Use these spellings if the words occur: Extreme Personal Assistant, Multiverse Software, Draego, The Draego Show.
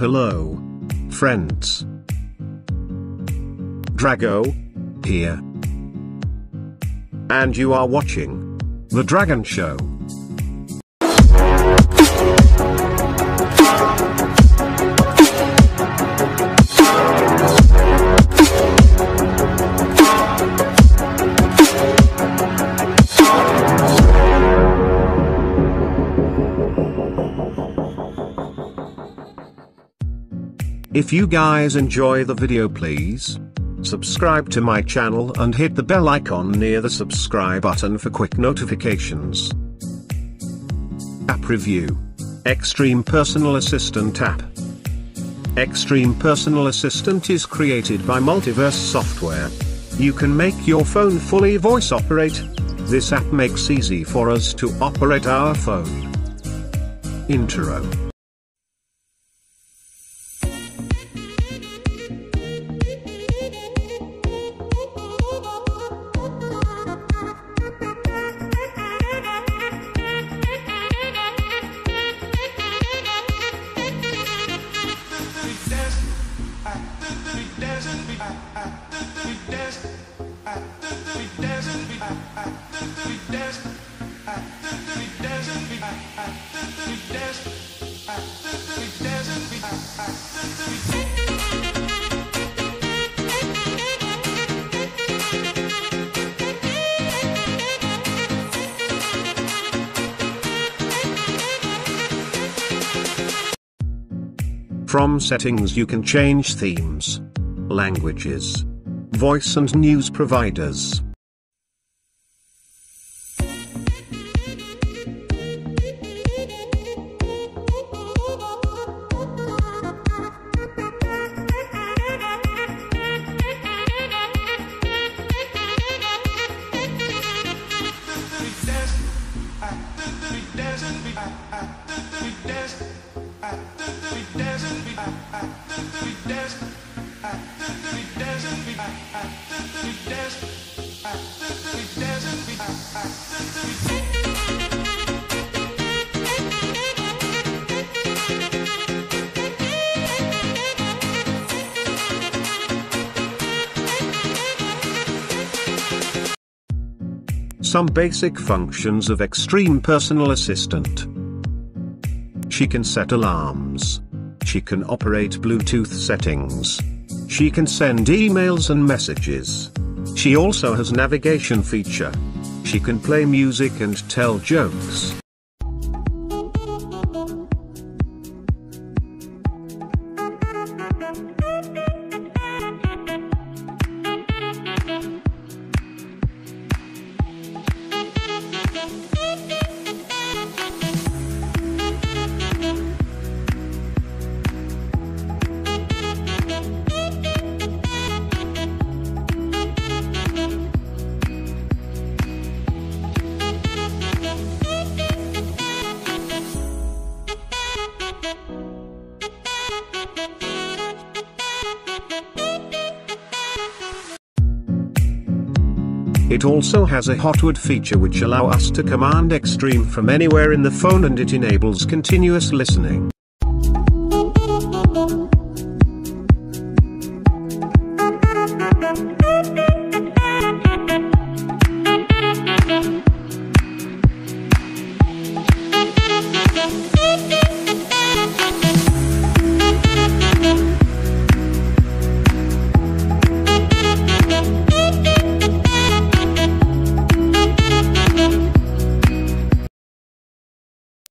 Hello, friends. Draego here. And you are watching The Dragon Show. If you guys enjoy the video, please subscribe to my channel and hit the bell icon near the subscribe button for quick notifications. App review. Extreme Personal Assistant app. Extreme Personal Assistant is created by Multiverse Software. You can make your phone fully voice operate. This app makes easy for us to operate our phone. Intro. From settings you can change themes, languages, voice and news providers. Some basic functions of Extreme Personal Assistant. She can set alarms. She can operate Bluetooth settings. She can send emails and messages. She also has navigation feature. She can play music and tell jokes. It also has a hotword feature which allows us to command Extreme from anywhere in the phone, and it enables continuous listening.